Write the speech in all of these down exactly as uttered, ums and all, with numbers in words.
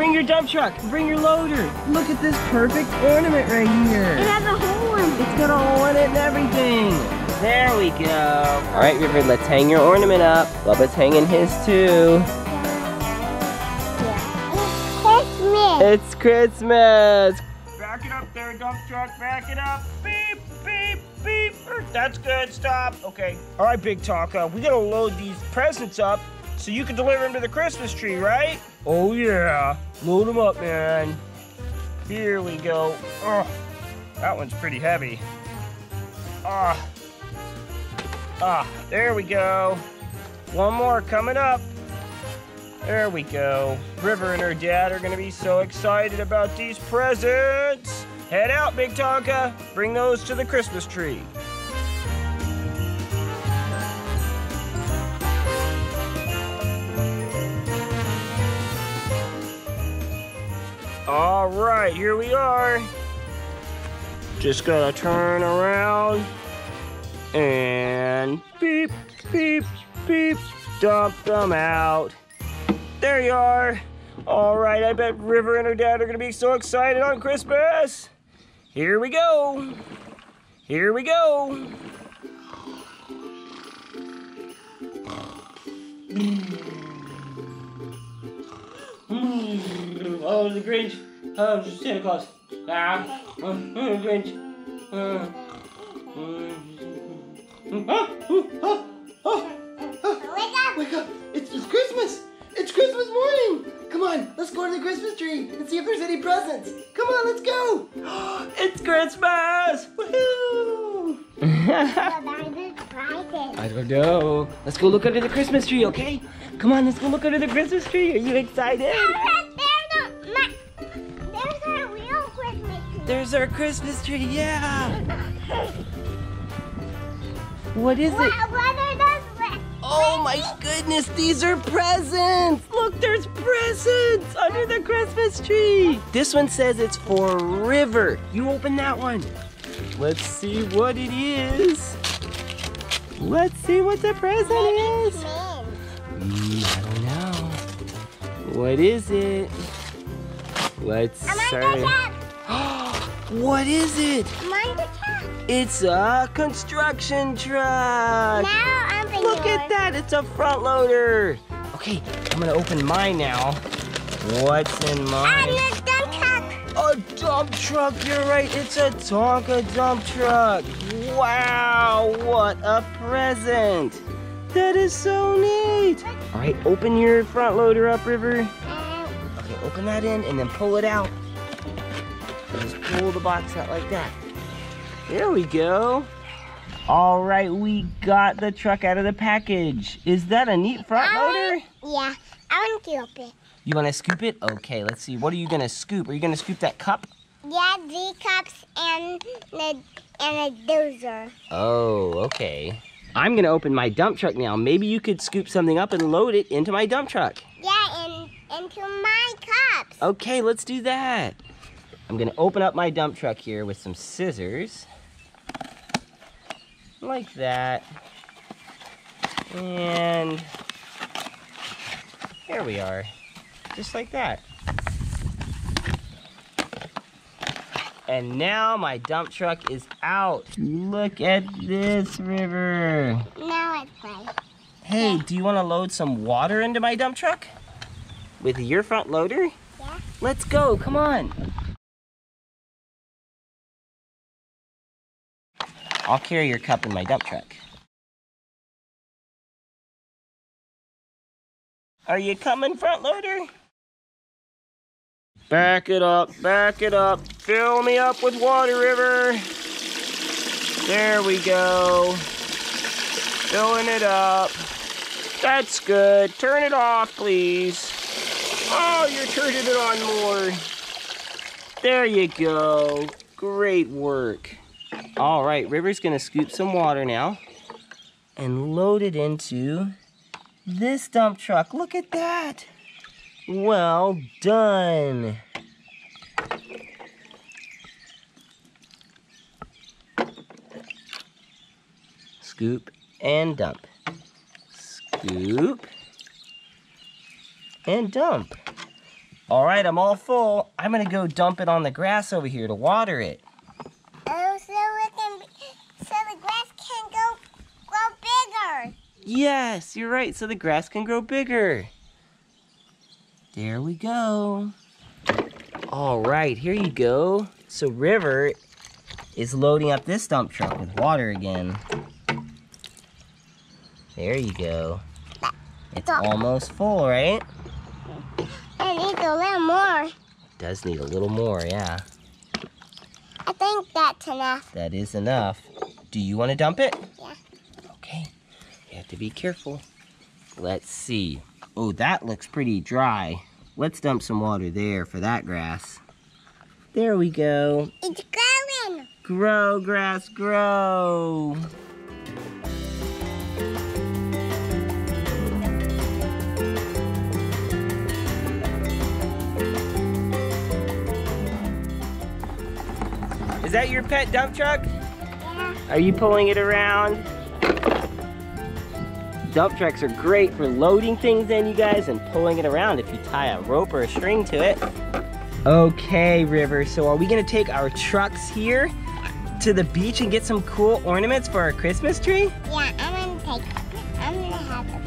Bring your dump truck. Bring your loader. Look at this perfect ornament right here. It has a hole in it. It's got a hole in it and everything. There we go. All right, River, let's hang your ornament up. Bubba's hanging his too. It's Christmas! Back it up there, dump truck, back it up. Beep, beep, beep. That's good, stop. Okay. All right, Big Taco, we gotta load these presents up so you can deliver them to the Christmas tree, right? Oh, yeah. Load them up, man. Here we go. Oh, that one's pretty heavy. Ah. Ah, there we go. One more coming up. There we go. River and her dad are gonna be so excited about these presents. Head out, Big Tonka. Bring those to the Christmas tree. All right, here we are. Just gotta turn around and beep, beep, beep, dump them out. There you are. All right, I bet River and her dad are gonna be so excited on Christmas. Here we go. Here we go. Oh, the Grinch. Oh, Santa Claus. Ah, oh, the Grinch. Oh, oh, oh, oh. Wake up. It's, it's Christmas. It's Christmas morning! Come on, let's go to the Christmas tree and see if there's any presents. Come on, let's go! It's Christmas! Woohoo! I don't know. Let's go look under the Christmas tree, okay? Come on, let's go look under the Christmas tree. Are you excited? There's, a, there's our real Christmas tree. There's our Christmas tree, yeah! What is what, it? What are Oh my goodness, these are presents! Look, there's presents under the Christmas tree! This one says it's for River. You open that one. Let's see what it is. Let's see what the present is. Mm, I don't know. What is it? Let's start. What is it? It's a construction truck. Now I'm Look at that, it's a front loader. Okay, I'm gonna open mine now. What's in mine? I'm a dump truck. A dump truck, you're right. It's a Tonka dump truck. Wow, what a present. That is so neat. All right, open your front loader up, River. Okay, open that in and then pull it out. Just pull the box out like that. There we go. All right, we got the truck out of the package. Is that a neat front loader? Yeah, I want to scoop it. You want to scoop it? Okay, let's see. What are you going to scoop? Are you going to scoop that cup? Yeah, the cups and a, and a dozer. Oh, okay. I'm going to open my dump truck now. Maybe you could scoop something up and load it into my dump truck. Yeah, and into my cups. Okay, let's do that. I'm going to open up my dump truck here with some scissors. Like that, and here we are, just like that. And now my dump truck is out. Look at this, River. Now it's right. Hey, yeah. Do you want to load some water into my dump truck? With your front loader? Yeah. Let's go, come on. I'll carry your cup in my dump truck. Are you coming, front loader? Back it up, back it up. Fill me up with water, River. There we go. Filling it up. That's good. Turn it off, please. Oh, you're turning it on more. There you go. Great work. All right, River's gonna scoop some water now and load it into this dump truck. Look at that. Well done. Scoop and dump. Scoop and dump. All right, I'm all full. I'm gonna go dump it on the grass over here to water it. Oh, so it can be, so the grass can go grow bigger. Yes, you're right. So the grass can grow bigger. There we go. All right, here you go. So River is loading up this dump truck with water again. There you go. It's almost full, right? It needs a little more. It does need a little more, yeah. I think that's enough. That is enough. Do you want to dump it? Yeah. Okay. You have to be careful. Let's see. Oh, that looks pretty dry. Let's dump some water there for that grass. There we go. It's growing. Grow, grass, grow. Is that your pet dump truck? Yeah. Are you pulling it around? Dump trucks are great for loading things in, you guys, and pulling it around if you tie a rope or a string to it. Okay, River, so are we gonna take our trucks here to the beach and get some cool ornaments for our Christmas tree? Yeah, I'm gonna take, I'm gonna have the dump truck.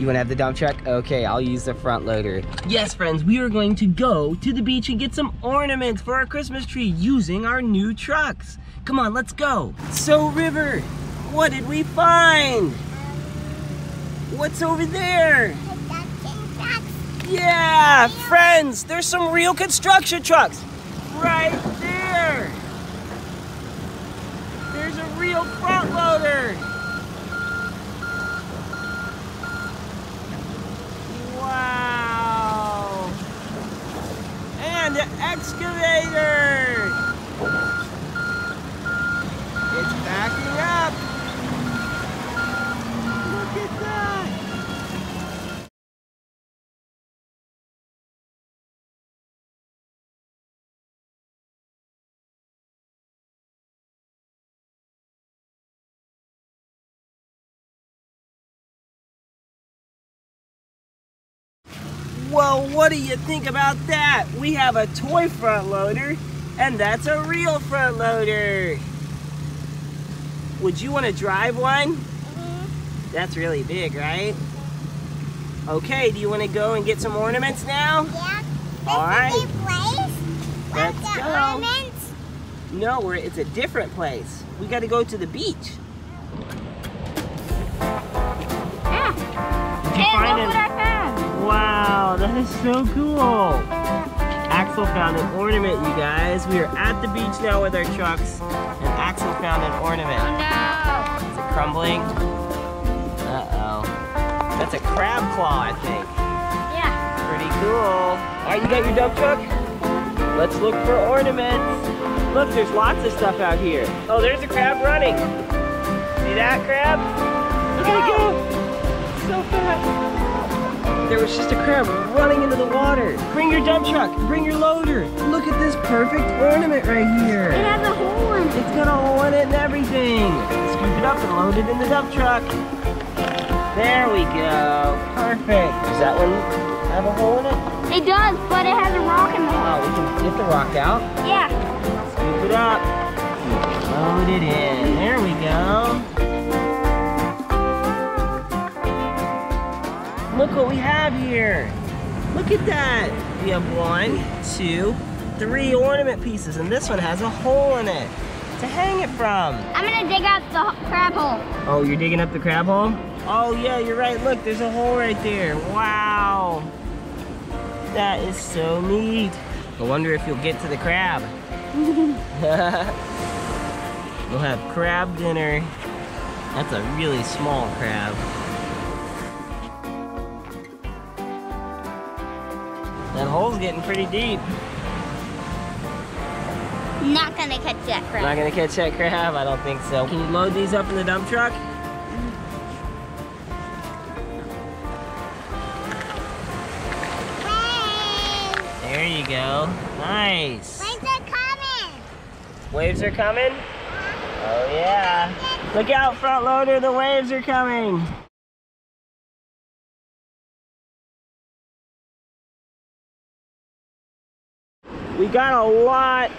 You wanna have the dump truck? Okay, I'll use the front loader. Yes, friends, we are going to go to the beach and get some ornaments for our Christmas tree using our new trucks. Come on, let's go. So, River, what did we find? What's over there? Construction trucks. Yeah, friends, there's some real construction trucks right there. There's a real front loader. Wow. And an excavator. It's backing up. Look at that. Well, what do you think about that? We have a toy front loader, and that's a real front loader. Would you want to drive one? Mm-hmm. That's really big, right? Okay, do you want to go and get some ornaments now? Yeah. All right. This is the place. Let's go. Ornaments? No, we're, it's a different place. We got to go to the beach. Ah. Did you find it? Hey, wow, that is so cool. Axel found an ornament, you guys. We are at the beach now with our trucks, and Axel found an ornament. Oh no! Is it crumbling? Uh-oh. That's a crab claw, I think. Yeah. Pretty cool. All right, you got your dump truck? Let's look for ornaments. Look, there's lots of stuff out here. Oh, there's a crab running. See that crab? Look at it go. So fast. There was just a crab running into the water. Bring your dump truck, bring your loader. Look at this perfect ornament right here. It has a hole in it. It's got a hole in it and everything. Scoop it up and load it in the dump truck. There we go, perfect. Does that one have a hole in it? It does, but it has a rock in the hole. Oh, we can get the rock out? Yeah. Scoop it up, load it in, there we go. Look what we have here. Look at that. We have one, two, three ornament pieces, and this one has a hole in it to hang it from. I'm gonna dig up the crab hole. Oh, you're digging up the crab hole? Oh yeah, you're right. Look, there's a hole right there. Wow. That is so neat. I wonder if you'll get to the crab. We'll have crab dinner. That's a really small crab. That hole's getting pretty deep. Not gonna catch that crab. Not gonna catch that crab? I don't think so. Can you load these up in the dump truck? Waves! There you go. Nice. Waves are coming. Waves are coming? Oh yeah. Look out, front loader, the waves are coming. We got a lot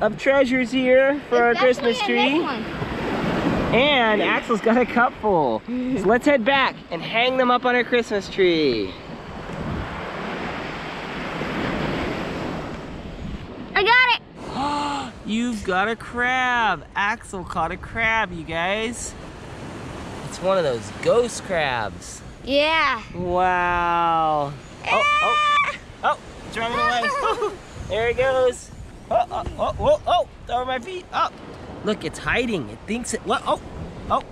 of treasures here for our Christmas tree. And Axel's got a cup full. So let's head back and hang them up on our Christmas tree. I got it! You've got a crab. Axel caught a crab, you guys. It's one of those ghost crabs. Yeah. Wow. Oh, oh, oh, it's running away. Oh, there it goes. Oh, oh, oh, oh, oh, over my feet. Oh, look, it's hiding. It thinks it, what? Oh, oh,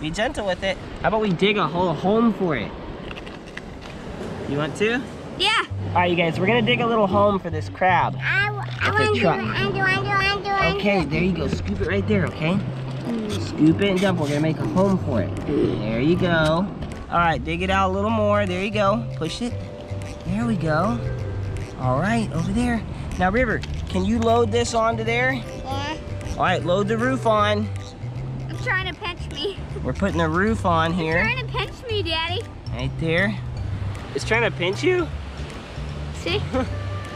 be gentle with it. How about we dig a whole home for it? You want to? Yeah. All right, you guys, we're gonna dig a little home for this crab. I, I want to, I do, I do, I do, I do. Okay, there you go. Scoop it right there, okay? Scoop it and dump. We're gonna make a home for it. There you go. All right, dig it out a little more. There you go. Push it. There we go. All right, over there. Now, River, can you load this onto there? Yeah. All right, load the roof on. I'm trying to pinch me. We're putting the roof on here. It's trying to pinch me, Daddy. Right there. It's trying to pinch you? See?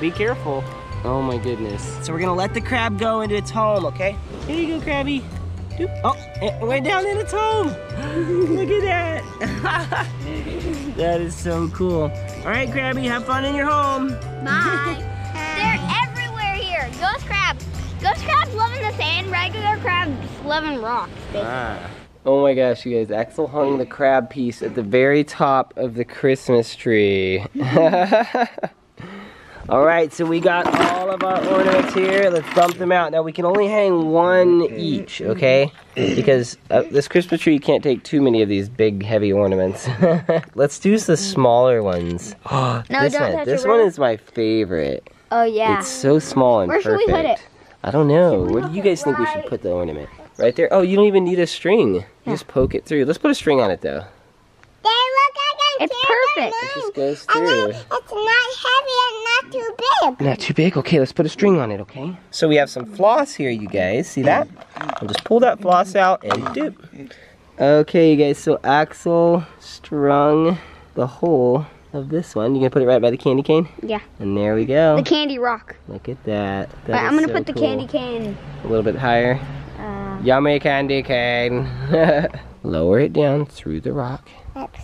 Be careful. Oh, my goodness. So we're going to let the crab go into its home, okay? Here you go, Krabby. Oh, it went down in its home. Look at that. That is so cool. All right, Krabby, have fun in your home. Bye. They're everywhere here. Ghost crabs. Ghost crabs loving the sand. Regular crabs loving rocks, basically. Ah. Oh my gosh, you guys. Axel hung the crab piece at the very top of the Christmas tree. All right, so we got all of our ornaments here. Let's dump them out. Now, we can only hang one each, okay? Because uh, this Christmas tree can't take too many of these big, heavy ornaments. Let's do the smaller ones. Oh, no, this don't one, this one is my favorite. Oh, yeah. It's so small and Where perfect. Where should we put it? I don't know. Where do you guys think right? we should put the ornament? Right there? Oh, you don't even need a string. You yeah. just poke it through. Let's put a string on it, though. It's perfect. It just goes through. It's not heavy and not too big. Not too big? Okay, let's put a string on it, okay? So we have some floss here, you guys. See that? I'll just pull that floss out and dip. Okay, you guys, so Axel strung the hole of this one. You gonna put it right by the candy cane? Yeah. And there we go. The candy rock. Look at that. that right, I'm gonna so put the cool. candy cane a little bit higher. Uh, Yummy candy cane. Lower it down through the rock. Oops.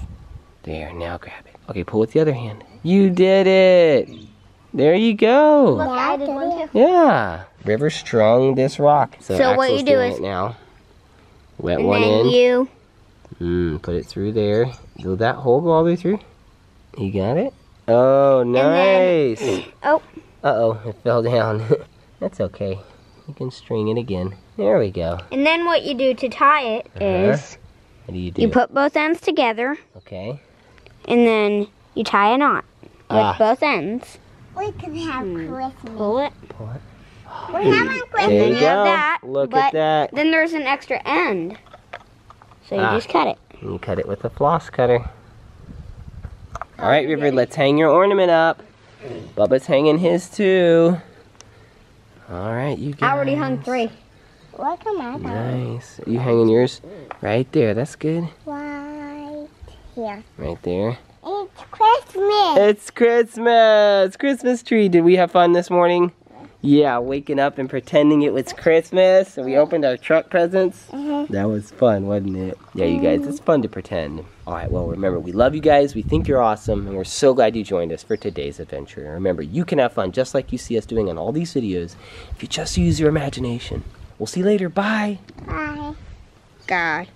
There, now grab it. Okay, pull with the other hand. You did it! There you go! Look, I did one too. Yeah! River strung this rock. So, so what you do is... It now. Wet and one in. you... Mm, put it through there. Will that hole go all the way through? You got it? Oh, nice! Then, oh. Uh-oh, it fell down. That's okay. You can string it again. There we go. And then what you do to tie it uh-huh. is... What do you do? You put both ends together. Okay. And then you tie a knot ah. with both ends. We can have Christmas. Pull it. Pull it. We're having Christmas. And then you, you have that. Look but at that. Then there's an extra end. So you ah. just cut it. And you cut it with a floss cutter. All right, River, let's hang your ornament up. Bubba's hanging his too. All right, you guys. I already hung three. Look at my dog. Nice. Are you hanging yours? Right there. That's good. Right here. Right there. It's Christmas. It's Christmas. Christmas tree. Did we have fun this morning? Yeah, waking up and pretending it was Christmas. And we opened our truck presents. Mm-hmm. That was fun, wasn't it? Yeah, you guys, it's fun to pretend. All right, well, remember, we love you guys. We think you're awesome. And we're so glad you joined us for today's adventure. And remember, you can have fun just like you see us doing on all these videos if you just use your imagination. We'll see you later. Bye. Bye. God.